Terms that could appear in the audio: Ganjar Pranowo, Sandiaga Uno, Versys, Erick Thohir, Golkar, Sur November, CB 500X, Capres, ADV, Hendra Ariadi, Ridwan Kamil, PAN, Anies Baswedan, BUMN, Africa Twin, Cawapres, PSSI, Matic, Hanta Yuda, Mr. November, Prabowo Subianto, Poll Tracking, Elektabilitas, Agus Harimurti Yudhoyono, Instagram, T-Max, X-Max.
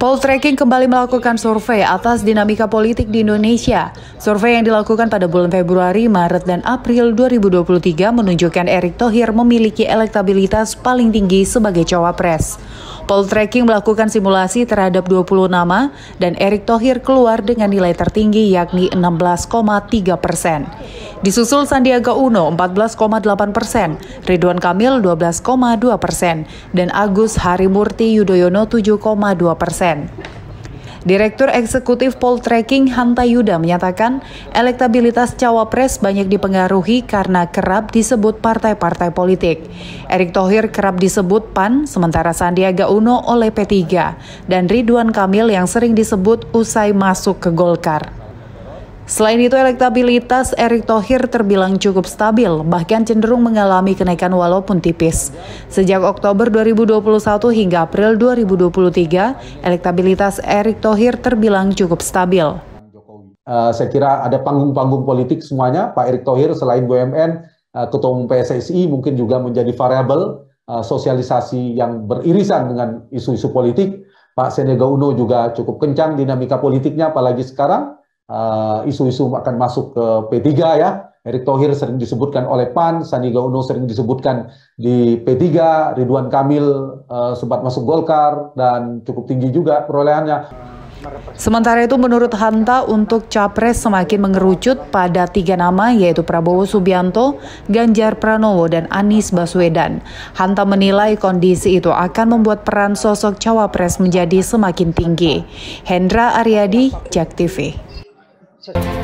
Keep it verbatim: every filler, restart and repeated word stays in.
Poll Tracking kembali melakukan survei atas dinamika politik di Indonesia. Survei yang dilakukan pada bulan Februari, Maret, dan April dua ribu dua puluh tiga menunjukkan Erick Thohir memiliki elektabilitas paling tinggi sebagai Cawapres. Poll Tracking melakukan simulasi terhadap dua puluh nama dan Erick Thohir keluar dengan nilai tertinggi yakni enam belas koma tiga persen. Disusul Sandiaga Uno empat belas koma delapan persen, Ridwan Kamil dua belas koma dua persen, dan Agus Harimurti Yudhoyono tujuh koma dua persen. Direktur Eksekutif Poll Tracking Hanta Yuda menyatakan elektabilitas Cawapres banyak dipengaruhi karena kerap disebut partai-partai politik. Erick Thohir kerap disebut P A N, sementara Sandiaga Uno oleh P tiga, dan Ridwan Kamil yang sering disebut usai masuk ke Golkar. Selain itu, elektabilitas Erick Thohir terbilang cukup stabil, bahkan cenderung mengalami kenaikan walaupun tipis. Sejak Oktober dua ribu dua puluh satu hingga April dua ribu dua puluh tiga, elektabilitas Erick Thohir terbilang cukup stabil. Uh, saya kira ada panggung-panggung politik semuanya. Pak Erick Thohir selain B U M N, uh, Ketua Umum P S S I mungkin juga menjadi variabel uh, sosialisasi yang beririsan dengan isu-isu politik. Pak Sandiaga Uno juga cukup kencang dinamika politiknya, apalagi sekarang. Isu-isu uh, akan masuk ke P tiga ya. Erick Thohir sering disebutkan oleh P A N, Sandiaga Uno sering disebutkan di P tiga, Ridwan Kamil uh, sempat masuk Golkar dan cukup tinggi juga perolehannya. Sementara itu menurut Hanta, untuk Capres semakin mengerucut pada tiga nama yaitu Prabowo Subianto, Ganjar Pranowo, dan Anies Baswedan. Hanta menilai kondisi itu akan membuat peran sosok Cawapres menjadi semakin tinggi. Hendra Ariadi, JEK T V. So